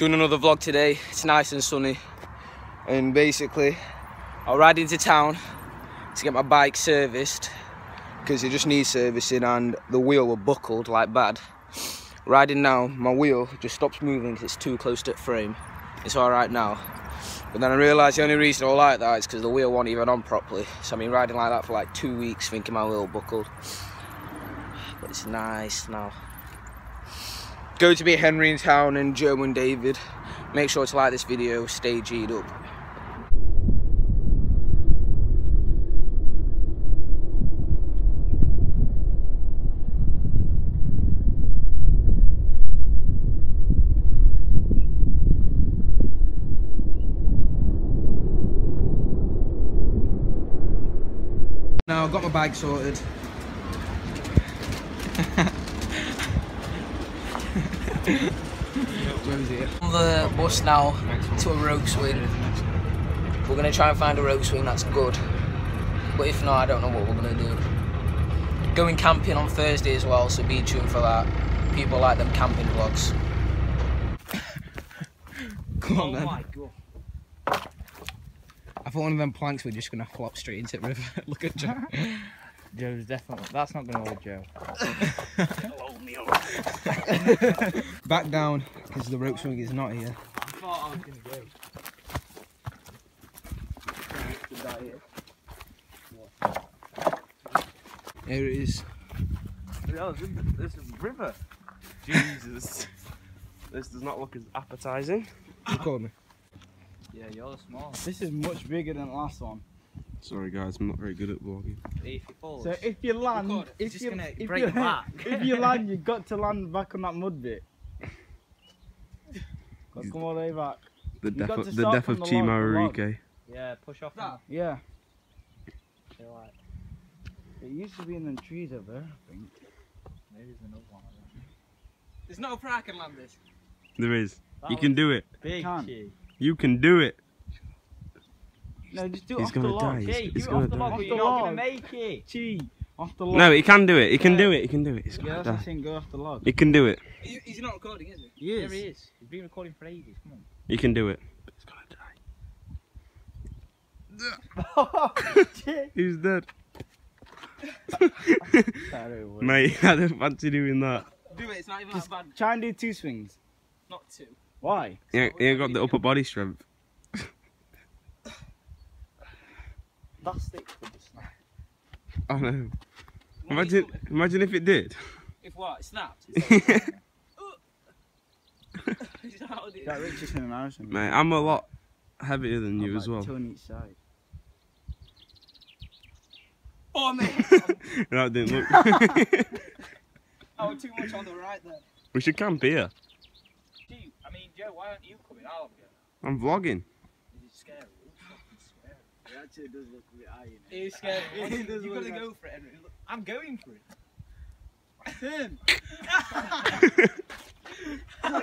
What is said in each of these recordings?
doing another vlog today. It's nice and sunny, and basically I'll ride into town to get my bike serviced because it just needs servicing and the wheel were buckled like bad. Riding now, my wheel just stops moving because it's too close to the frame. It's alright now, but then I realised the only reason I like that is because the wheel wasn't even on properly. So I've been riding like that for like 2 weeks thinking my wheel buckled, but it's nice now. Going to meet Henry in town and Joe and David. Make sure to like this video, stay G'd up. Now I've got my bike sorted. On the bus now to a rogue swing. We're going to try and find a rogue swing that's good, but if not, I don't know what we're going to do. Going camping on Thursday as well, so be tuned for that. People like them camping vlogs. Come on then. I thought one of them planks were just going to flop straight into the river. Look at Joe. Joe's definitely, that's not going to hold Joe. Hold me up. Back down, because the rope swing is not here. I thought I was going to go. Here it is. Yeah, there's a river. Jesus. This does not look as appetising. Record me. Yeah, you're small. This is much bigger than the last one. Sorry guys, I'm not very good at vlogging. So if you land, if you land, you've got to land back on that mud bit. Got to come all the way back. The death of Chimarike. Yeah, push off that. Yeah. Like, it used to be in the trees over there, I think. Maybe there's another one. There's not a prayer I can land this. There is. That you can do it. Big key. You can do it. No, just do it off the log. He's gonna die. Off the log, you're not gonna make it. Gee, off the log. No, he can do it. He can do it. He can do it. He's gonna die. Go off the log. He can do it. He's not recording, is he? He is. There he is. He's been recording for ages. Come on. He can do it. But he's gonna die. He's dead. Mate, I don't fancy doing that. Do it. It's not even that bad. Try and do 2 swings. Not 2. Why? Yeah, he ain't got the upper body strength. That stick would just snap. I know. Imagine if it did. If what? It snapped? It's that Richardson and Harrison. Mate, I'm a lot heavier than you as well. 2 on each side. Oh, mate! That didn't look. I was too much on the right there. We should camp here. Gee, I mean, Joe, why aren't you coming? I'll have a go. I'm vlogging. Is it scary? It actually does look a bit high, innit? It is scary. You've got to go for it, Henry. Look, I'm going for it. Turn! No!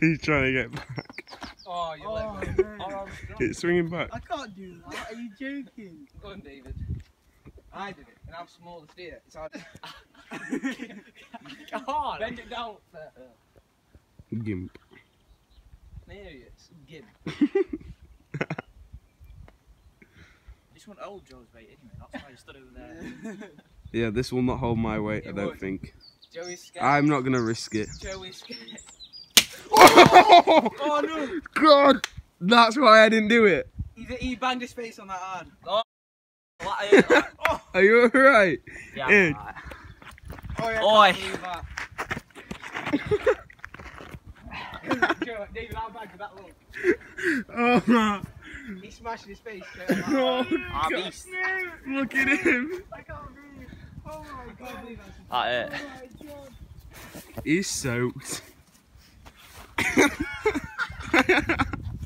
He's trying to get back. Oh, you're left. Oh, it's swinging back. I can't do that. Are you joking? Go on, David. I did it, and I'm small as deer. It's hard. Come on! Bend it down there. Gimp. There he is. Gimp. This one old Joe's weight anyway, that's why you stood over there. Yeah, this will not hold my weight, I don't think. Joey's scared. I'm not going to risk it. Joey's scared. Oh! Oh no! God! That's why I didn't do it. He banged his face on that hard. Oh. Are you alright? Yeah, I'm alright. Oi! David, how bad did that look? Oh man! He smashed his face. Oh, God. Look at him! I can't breathe. Oh my God! That it. Oh, he's soaked.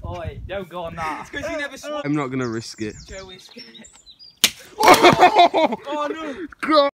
Oi! Don't go on that. It's because you never swung. I'm not gonna risk it. Joe is scared. Oh, oh no! God.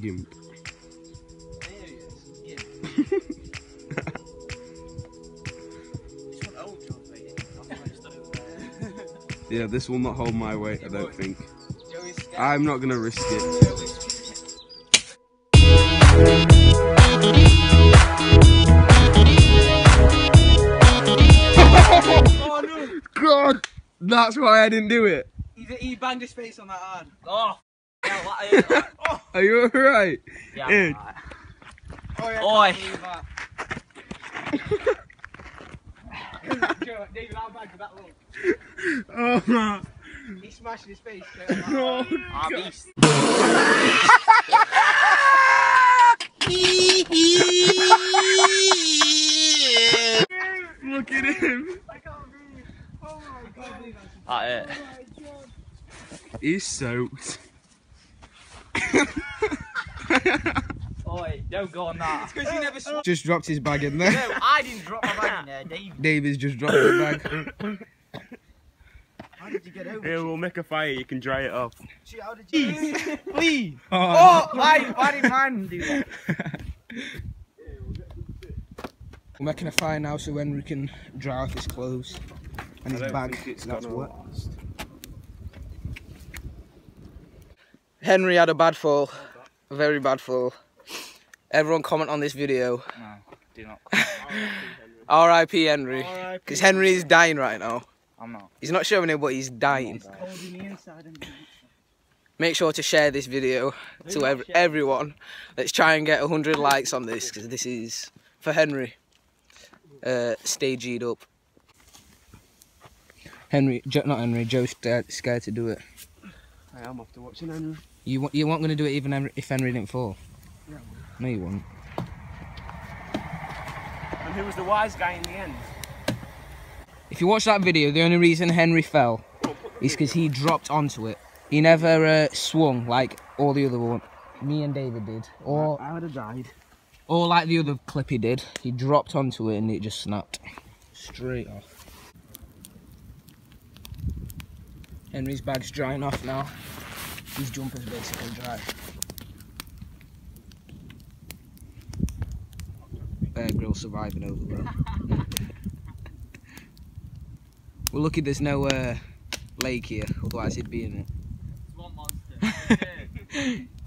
Doomed. Yeah, this will not hold my weight, I don't think. I'm not gonna risk it. God, that's why I didn't do it. He banged his face on that hard. Oh, yeah, oh. Are you alright? Yeah. I'm all right. David, how bad did that look? Oh man. He smashed his face. Oh, beast. Look at him. That it. He's soaked. Oi, don't go on that. It's because you never just dropped his bag in there. No, I didn't drop my bag in there, Dave. David's just dropped his bag. How did you get over? Here, we'll make a fire, you can dry it up. Gee, how did you please! Oh, why did mine do that? We're making a fire now so Henry can dry off his clothes. And his bag, it's not wet. Henry had a bad fall, a very bad fall. Everyone comment on this video. No, do not comment. RIP Henry. Because Henry is dying right now. I'm not. He's not showing it, but he's dying. Make sure to share this video to everyone. Let's try and get 100 likes on this, because this is for Henry. Stay G'd up. Joe's scared to do it. I am after watching Henry. You weren't going to do it even if Henry didn't fall? Yeah, no, you won't. And who was the wise guy in the end? If you watch that video, the only reason Henry fell is because he dropped onto it. He never swung like all the other one. Me and David did. Or I would have died. Or like the other clip he did. He dropped onto it and it just snapped. Straight off. Henry's bag's drying off now. His jumper's basically dry. Bear Grylls surviving over there. We're lucky there's no lake here, otherwise he'd be in it. Swamp monster.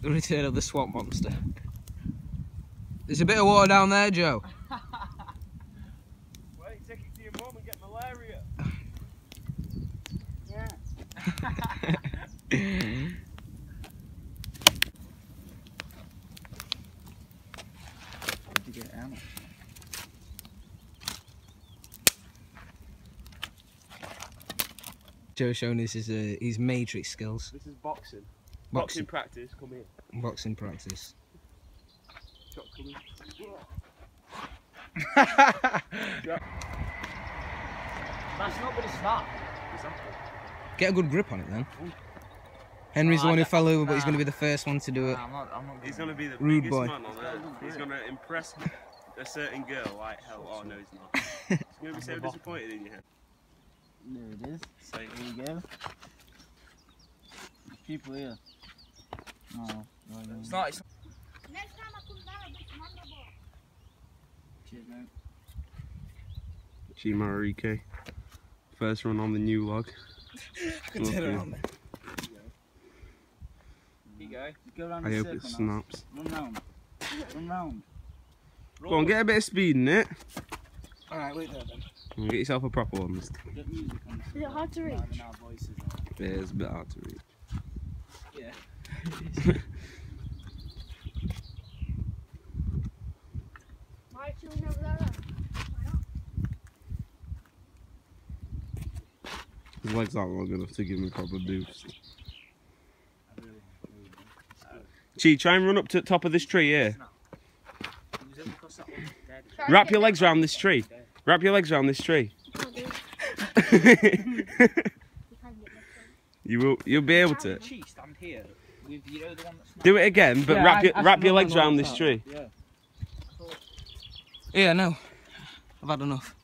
The return of the swamp monster. There's a bit of water down there, Joe. Wait, take it to your mum and get malaria. Joe's showing us his matrix skills. This is boxing. Boxing practice, come here. Boxing practice. Shot coming. That's not what it's not. Get a good grip on it then. Henry's the one who fell over, but he's going to be the first one to do it. I'm not he's going to be the rude biggest boy. Man on earth. He's going to impress a certain girl like hell. Oh no, he's not. He's going to be so disappointed in you. There it is. So here you go. There's people here. No, no. It's not. It's not. Next time I come down, I'll be memorable. Cheers, mate. Chimarike. First run on the new log. I can turn around there. Here you go. Go around the circle. I hope it snaps. Run round. Run round. Go on, get a bit of speed in it. Alright, wait there then. Get yourself a proper one. Is it hard to reach? Yeah, it's a bit hard to reach. Yeah. Why should we never let up? His legs aren't long enough to give him a proper boost. Chi, try and run up to the top of this tree here. Wrap your legs around this tree. Wrap your legs around this tree. You'll be able to. Do it again, but wrap your legs around this tree. Yeah, no. I've had enough.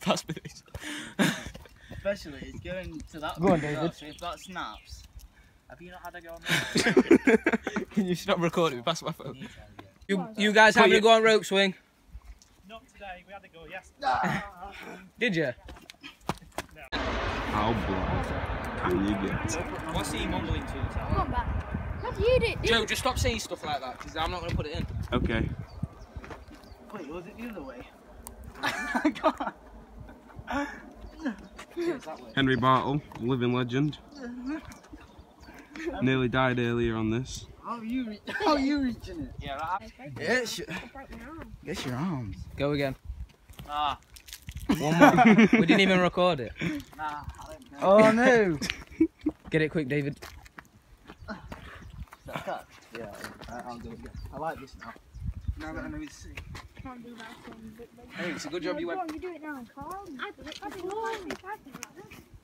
Pass me this. Especially, it's going to that. Go on, David. So if that snaps, Have you not had a go on ropes? Can you stop recording? Pass my phone. You guys having a go on rope swing? Not today, we had a go yesterday. Did you? No. How blind can you get? What's he mumbling to? Come on, back. How do you do it? Joe, just stop saying stuff like that because I'm not going to put it in. Okay. Wait, was it the other way? I can't. Henry Bartle, living legend. Nearly died earlier on this. How are you reaching it? Yeah, right. Get your arms. Go again. Ah. One more. We didn't even record it. Nah, I don't know. Oh no. Get it quick, David. Is that a catch? Yeah, I'll do it again. I like this now. Now that I know it's safe. I can't do that one. Hey, it's a good job you went. You do it now, Carl.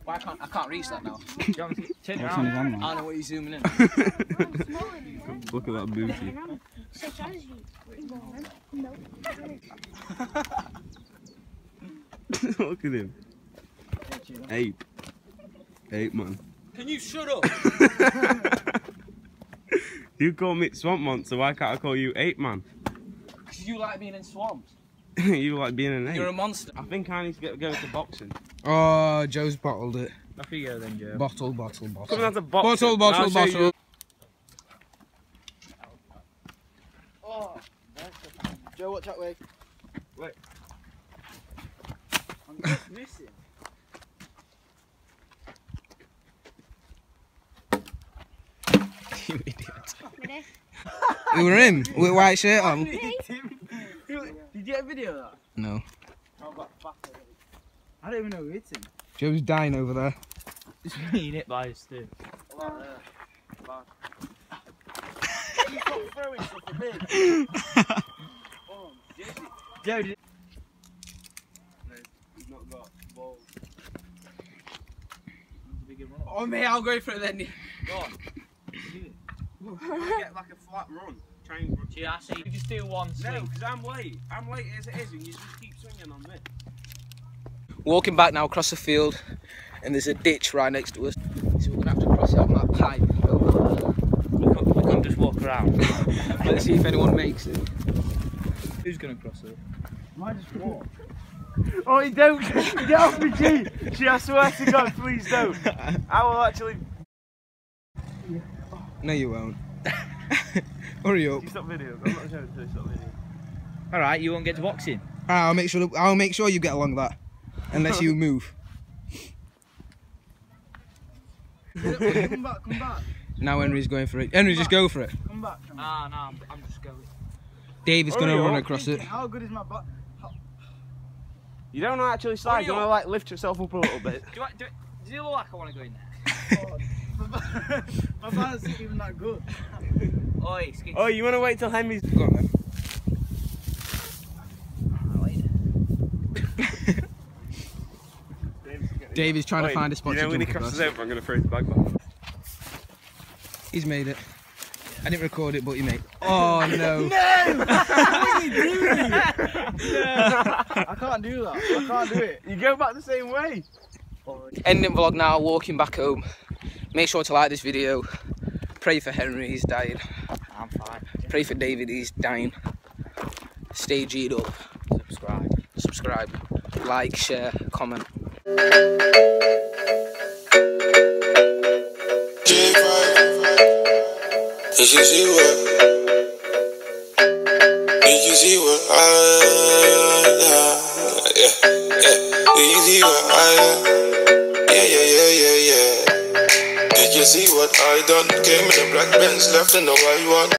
Why I can't reach that now. Turn around. I don't know what you're zooming in. Look at that booty. Look at him. Ape. Ape man. Can you shut up? You call me Swamp Monster, why can't I call you Ape Man? Because you like being in swamps. You like being an ape. You're a monster. I think I need to go to boxing. Oh, Joe's bottled it. Off you go then, Joe. Bottle. Something that's a bottle. Bottle. Oh, Joe, watch that way. Wait. I'm just missing. You idiot. We were in, with white shirt on. Did you get a video of that? No. I don't even know who hit him. Joe's dying over there. He's being hit by his stick. Joe, did he's not got balls. Oh mate, I'll go for it then. Go on. Get like a flat run. Try and run. Yeah, I see. You just do one swing. No, because I'm late. I'm late as it is, and you just keep swinging on me. Walking back now across the field, and there's a ditch right next to us. So we're going to have to cross it on that pipe. We can't just walk around. Let's see if anyone makes it. Who's going to cross it? I just walk. Oh, you don't. Get off me, G. Gee, I swear to God, please don't. I will actually. No, you won't. Hurry up. Stop video. I'm not showing you. Stop video. All right, you won't get to boxing. All right, I'll make sure you get along that, unless you move. Come back. Now Henry's going for it. Henry, just go for it. Come back. Ah, no, I'm just going. Dave is going to run across it. How good is my back? You don't want to actually slide. You want to like lift yourself up a little bit. Do you look like I want to go in there? Oh. My balance isn't even that good. Oi, oh, you want to wait till Henry's gone then? Dave is trying to find a spot to jump. You know when he crosses over, I'm going to throw his bag back. He's made it. I didn't record it, but you made it. Oh no! No! What are you doing? No! I can't do that. I can't do it. You go back the same way. Ending vlog now, walking back home. Make sure to like this video. Pray for Henry, he's dying. I'm fine. Pray for David, he's dying. Stay G'd up. Subscribe. Like, share, comment. You see what I done? Came in a black Benz, left in a white one.